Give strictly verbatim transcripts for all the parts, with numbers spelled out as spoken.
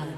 blood.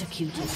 Executed.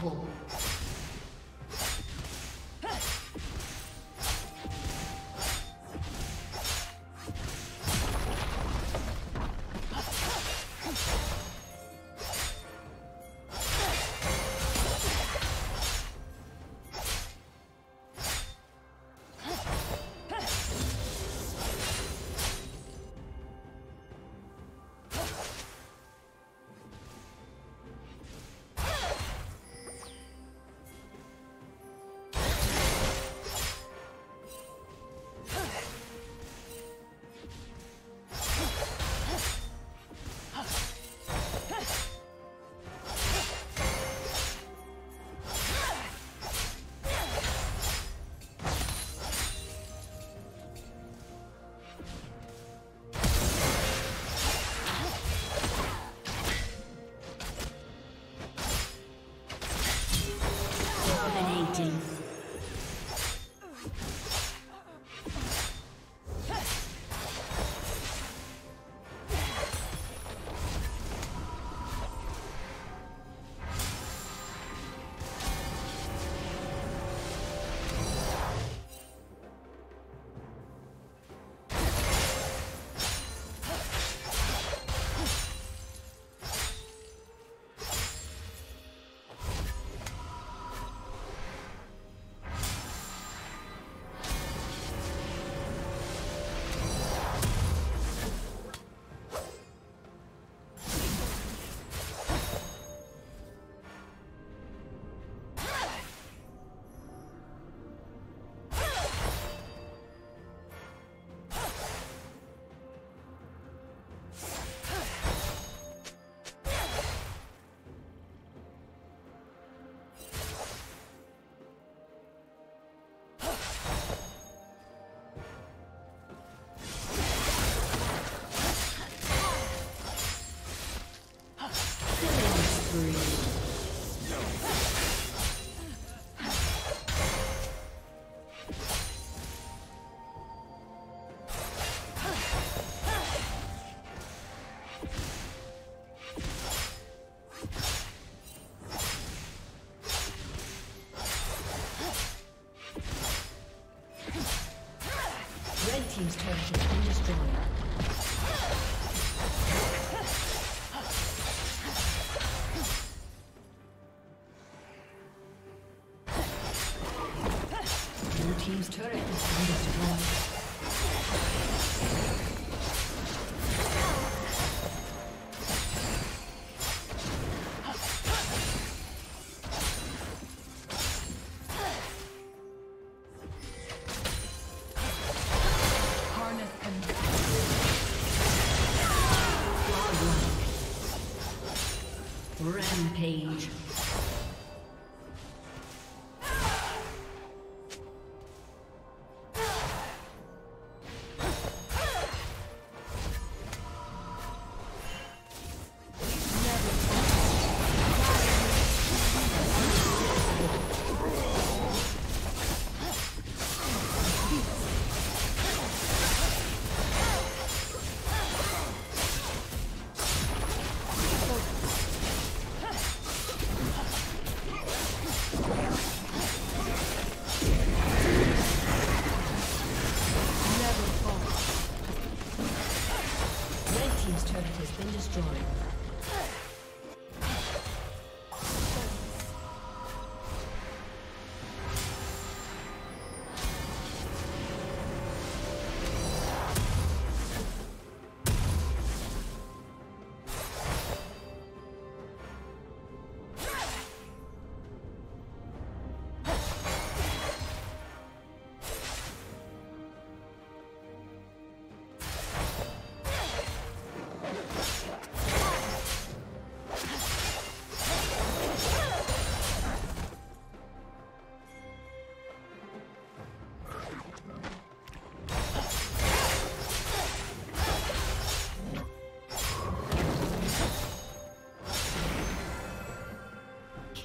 unstoppable. Team's turret has been destroyed. Rampage.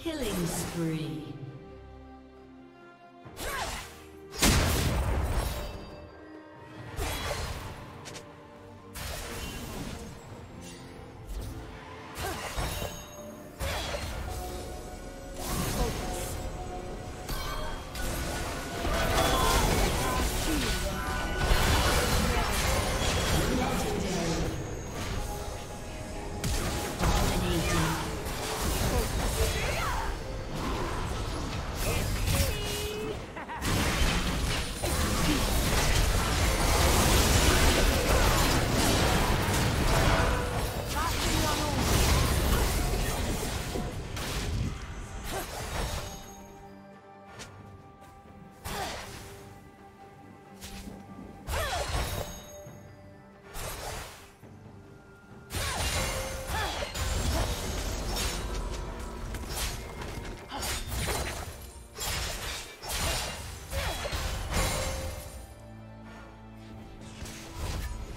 Killing spree.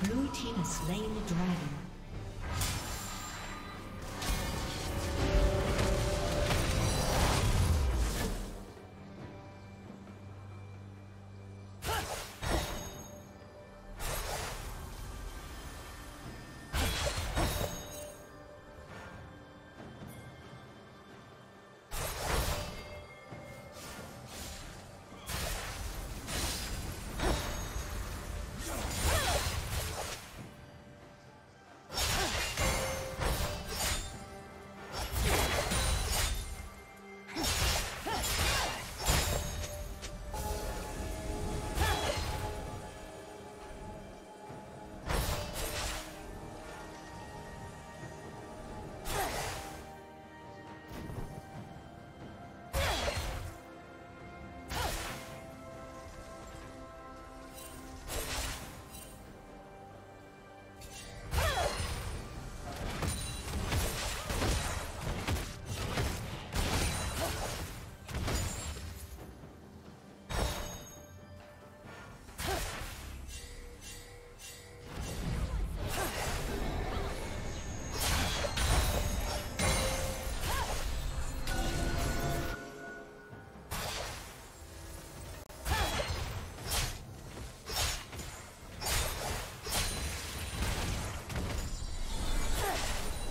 Blue team has slain the dragon.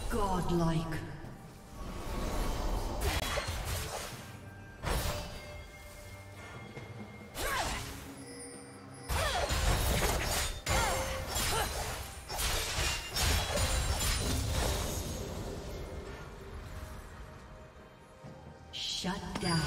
Godlike. Shut down.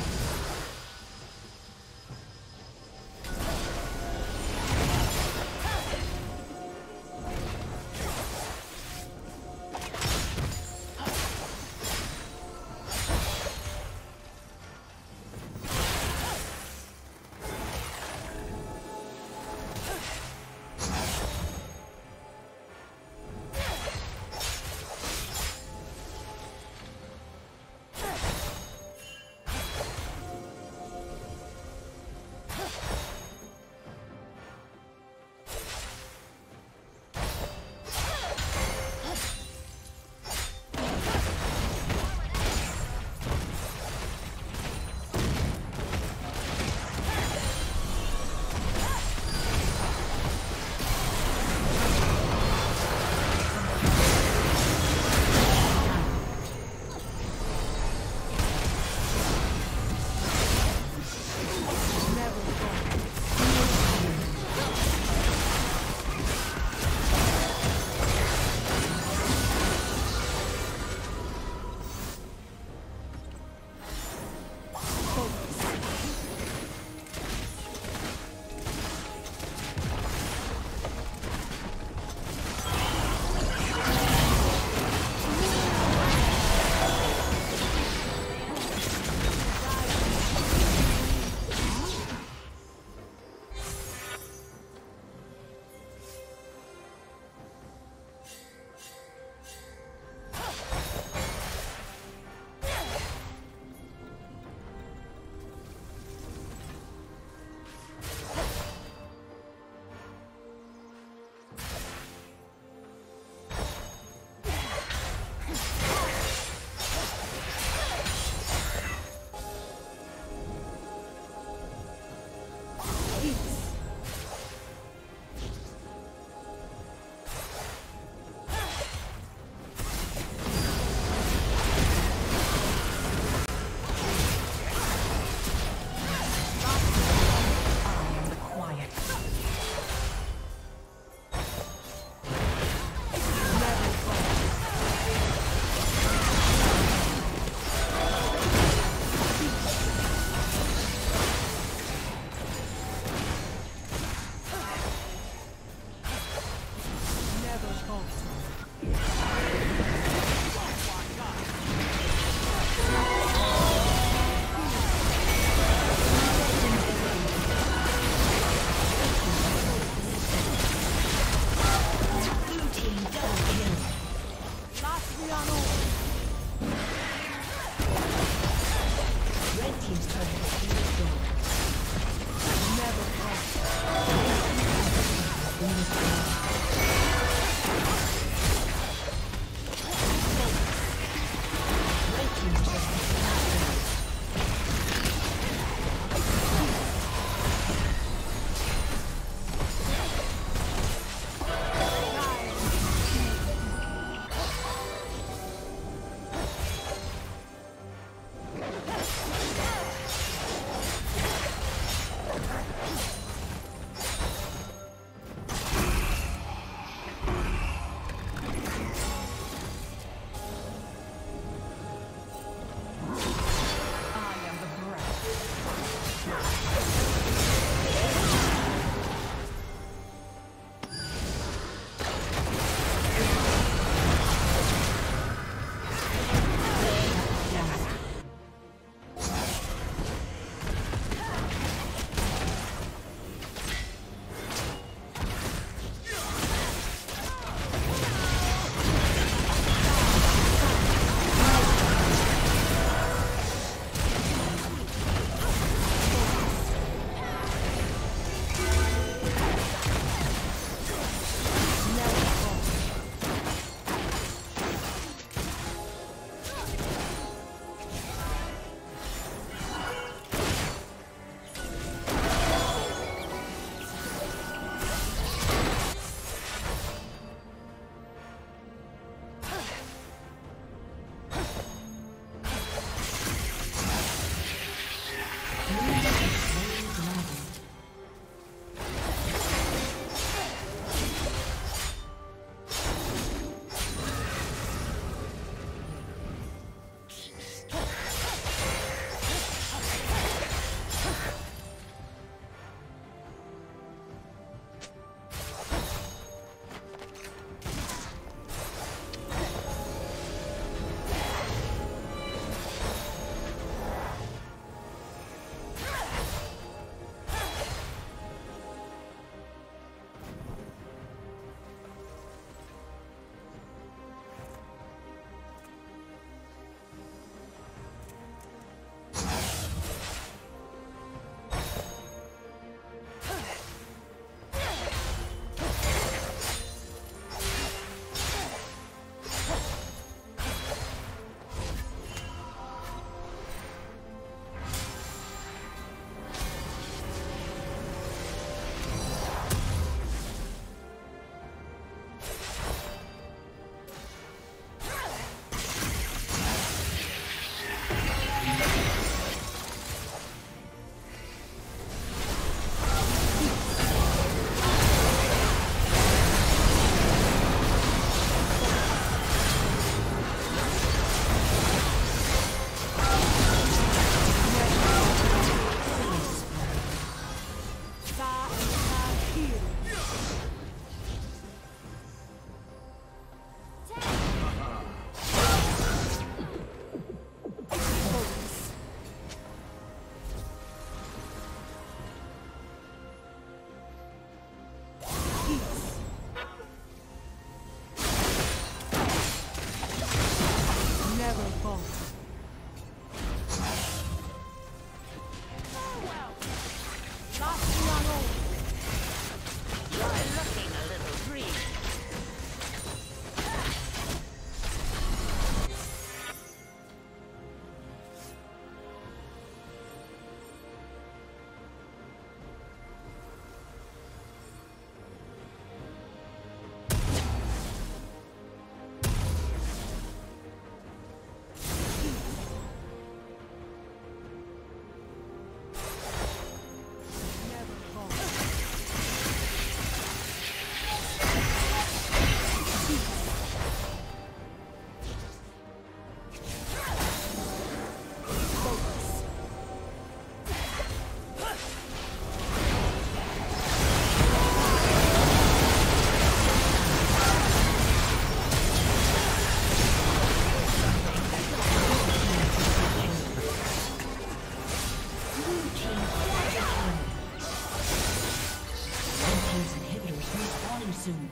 too soon.